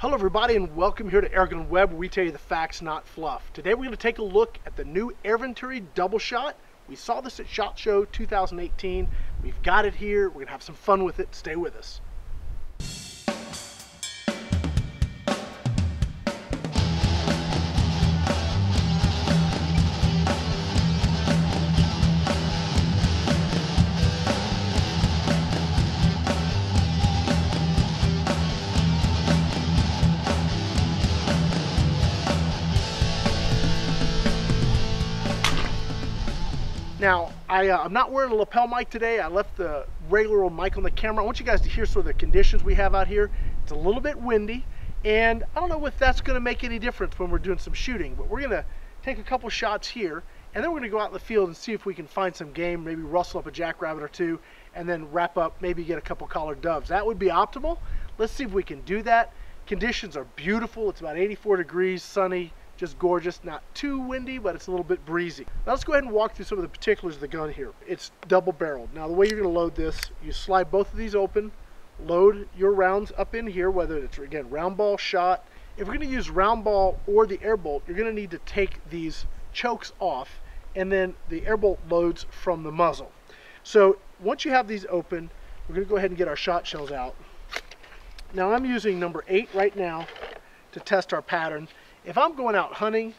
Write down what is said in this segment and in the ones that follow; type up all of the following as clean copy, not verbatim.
Hello everybody and welcome here to AirgunWeb, where we tell you the facts, not fluff. Today we're going to take a look at the new Air Venturi Double Shot. We saw this at Shot Show 2018. We've got it here. We're going to have some fun with it. Stay with us. Now, I'm not wearing a lapel mic today. I left the regular old mic on the camera. I want you guys to hear sort of the conditions we have out here. It's a little bit windy, and I don't know if that's gonna make any difference when we're doing some shooting, but we're gonna take a couple shots here, and then we're gonna go out in the field and see if we can find some game, maybe rustle up a jackrabbit or two, and then wrap up, maybe get a couple collared doves. That would be optimal. Let's see if we can do that. Conditions are beautiful. It's about 84 degrees, sunny, just gorgeous. Not too windy, but it's a little bit breezy. Now let's go ahead and walk through some of the particulars of the gun here. It's double barreled. Now the way you're gonna load this, you slide both of these open, load your rounds up in here, whether it's, again, round ball, shot. If we're gonna use round ball or the air bolt, you're gonna need to take these chokes off, and then the air bolt loads from the muzzle. So once you have these open, we're gonna go ahead and get our shot shells out. Now I'm using number 8 right now to test our pattern. If I'm going out hunting,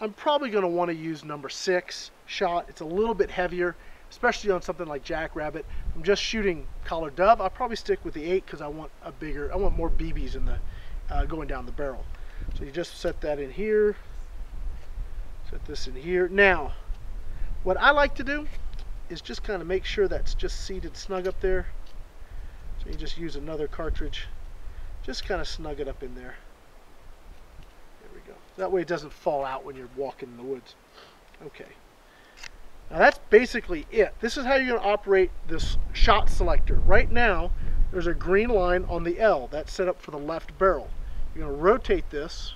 I'm probably going to want to use number 6 shot. It's a little bit heavier, especially on something like jackrabbit. If I'm just shooting collared dove, I'll probably stick with the 8 because I want more BBs in the going down the barrel. So you just set that in here, set this in here. Now, what I like to do is just kind of make sure that's just seated snug up there. So you just use another cartridge, just kind of snug it up in there. That way it doesn't fall out when you're walking in the woods. Okay. Now that's basically it. This is how you're going to operate this shot selector. Right now, there's a green line on the L. That's set up for the left barrel. You're going to rotate this.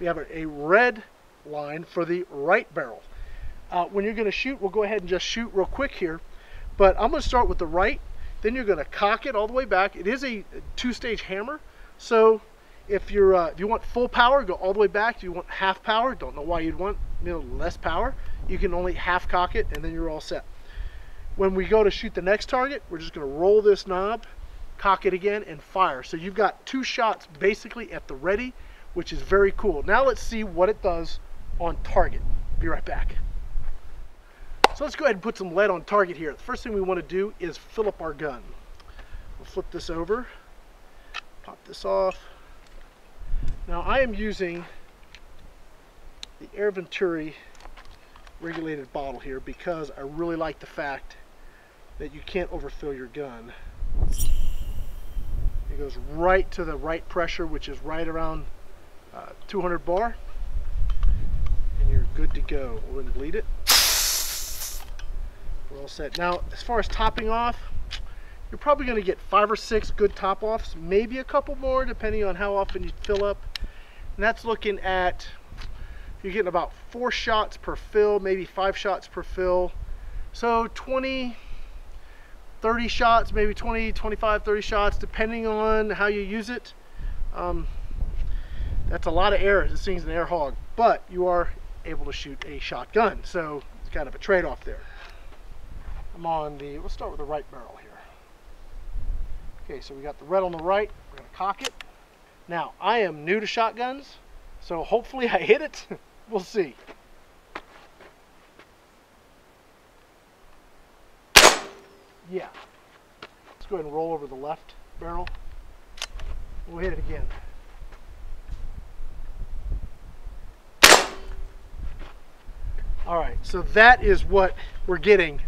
We have a red line for the right barrel. When you're going to shoot, we'll go ahead and just shoot real quick here. But I'm going to start with the right. Then you're going to cock it all the way back. It is a 2-stage hammer. So if you want full power, go all the way back. If you want half power, don't know why you'd want less power, you can only half cock it, and then you're all set. When we go to shoot the next target, we're just going to roll this knob, cock it again, and fire. So you've got 2 shots basically at the ready, which is very cool. Now let's see what it does on target. Be right back. So let's go ahead and put some lead on target here. The first thing we want to do is fill up our gun. We'll flip this over, pop this off. Now I am using the Air Venturi regulated bottle here because I really like the fact that you can't overfill your gun. It goes right to the right pressure, which is right around 200 bar, and you're good to go. We'll then bleed it. We're all set. Now, as far as topping off, you're probably going to get 5 or 6 good top offs, maybe a couple more depending on how often you fill up. And that's looking at, you're getting about 4 shots per fill, maybe 5 shots per fill. So 20, 30 shots, maybe 20, 25, 30 shots depending on how you use it. That's a lot of air. This thing's an air hog, but you are able to shoot a shotgun. So it's kind of a trade-off there. We'll start with the right barrel here. Okay, so we got the red on the right, we're gonna cock it. Now, I am new to shotguns, so hopefully I hit it. We'll see. Yeah. Let's go ahead and roll over the left barrel. We'll hit it again. All right, so that is what we're getting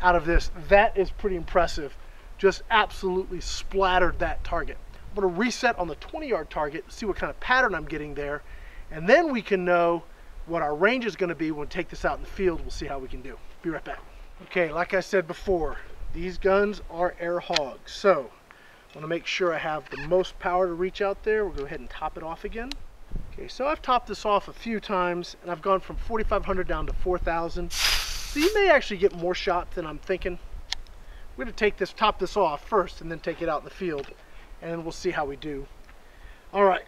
out of this. That is pretty impressive. Just absolutely splattered that target. I'm going to reset on the 20-yard target, see what kind of pattern I'm getting there, and then we can know what our range is going to be when we take this out in the field. We'll see how we can do. Be right back. Okay, like I said before, these guns are air hogs, so I want to make sure I have the most power to reach out there. We'll go ahead and top it off again. Okay, so I've topped this off a few times, and I've gone from 4,500 down to 4,000, so you may actually get more shots than I'm thinking. We're going to top this off first, and then take it out in the field, and we'll see how we do. All right,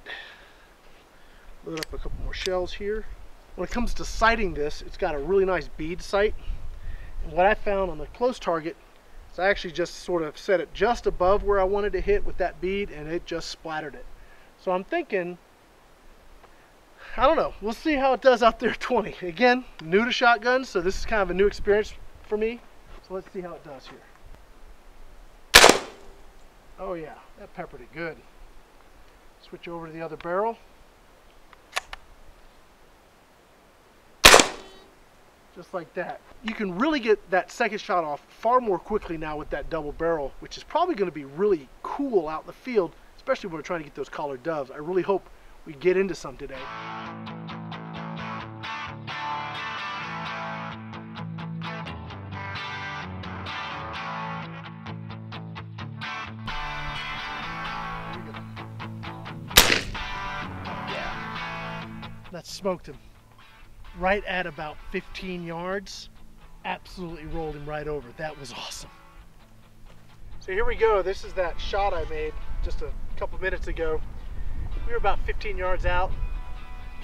load up a couple more shells here. When it comes to sighting this, it's got a really nice bead sight. And what I found on the close target is I actually just sort of set it just above where I wanted to hit with that bead, and it just splattered it. So I'm thinking, I don't know, we'll see how it does out there at 20. Again, new to shotguns, so this is kind of a new experience for me. So let's see how it does here. Oh yeah, that peppered it good. Switch over to the other barrel. Just like that. You can really get that second shot off far more quickly now with that double barrel, which is probably going to be really cool out in the field, especially when we're trying to get those collared doves. I really hope we get into some today. That smoked him right at about 15 yards. Absolutely rolled him right over. That was awesome. So here we go. This is that shot I made just a couple minutes ago. We were about 15 yards out,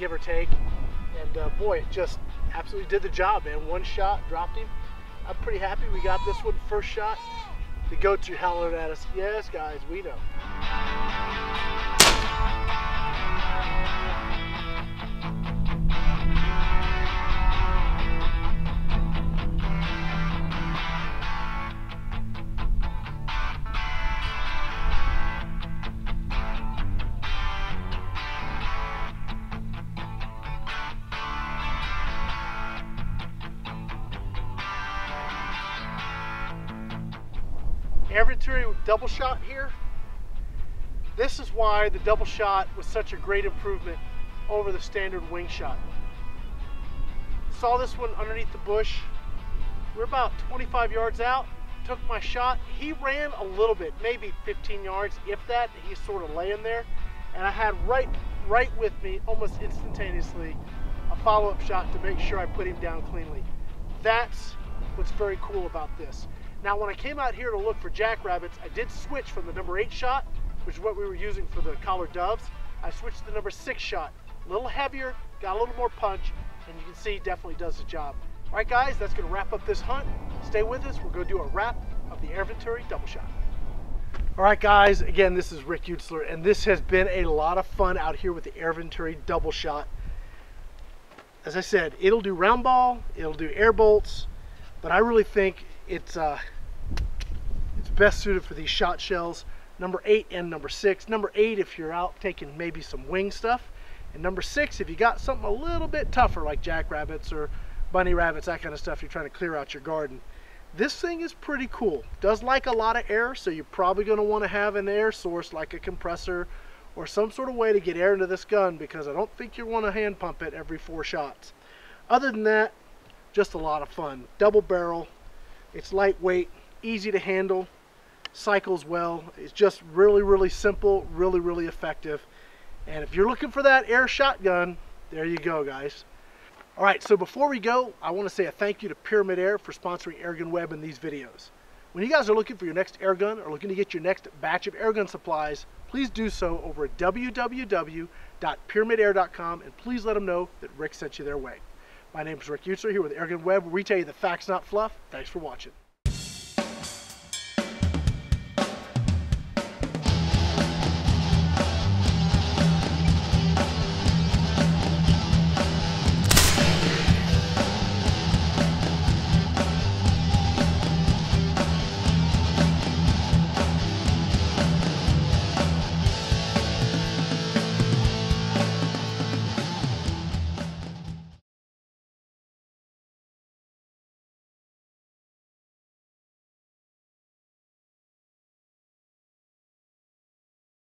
give or take, and boy, it just absolutely did the job, man. One shot, dropped him. I'm pretty happy we got this one first shot. The go-to howled at us. Yes, guys, we know. Air Venturi double shot here. This is why the double shot was such a great improvement over the standard wing shot. Saw this one underneath the bush. We're about 25 yards out, took my shot. He ran a little bit, maybe 15 yards, if that. He's sort of laying there. And I had right with me, almost instantaneously, a follow-up shot to make sure I put him down cleanly. That's what's very cool about this. Now, when I came out here to look for jackrabbits, I did switch from the number 8 shot, which is what we were using for the collared doves. I switched to the number 6 shot. A little heavier, got a little more punch, and you can see definitely does the job. All right, guys, that's going to wrap up this hunt. Stay with us. We're going to do a wrap of the Air Venturi double shot. All right, guys, again, this is Rick Eutsler, and this has been a lot of fun out here with the Air Venturi double shot. As I said, it'll do round ball, it'll do air bolts, but I really think it's best suited for these shot shells, number 8 and number 6. Number 8 if you're out taking maybe some wing stuff, and number 6 if you got something a little bit tougher like jackrabbits or bunny rabbits, that kind of stuff. You're trying to clear out your garden. This thing is pretty cool. Does like a lot of air, so you're probably going to want to have an air source like a compressor or some sort of way to get air into this gun, because I don't think you want to hand pump it every 4 shots. Other than that, just a lot of fun. Double barrel. It's lightweight, easy to handle, cycles well. It's just really, really simple, really, really effective. And if you're looking for that air shotgun, there you go, guys. All right, so before we go, I want to say a thank you to PyramydAir for sponsoring AirgunWeb in these videos. When you guys are looking for your next airgun or looking to get your next batch of airgun supplies, please do so over at www.pyramidair.com, and please let them know that Rick sent you their way. My name is Rick Eutsler here with AirgunWeb, where we tell you the facts, not fluff. Thanks for watching.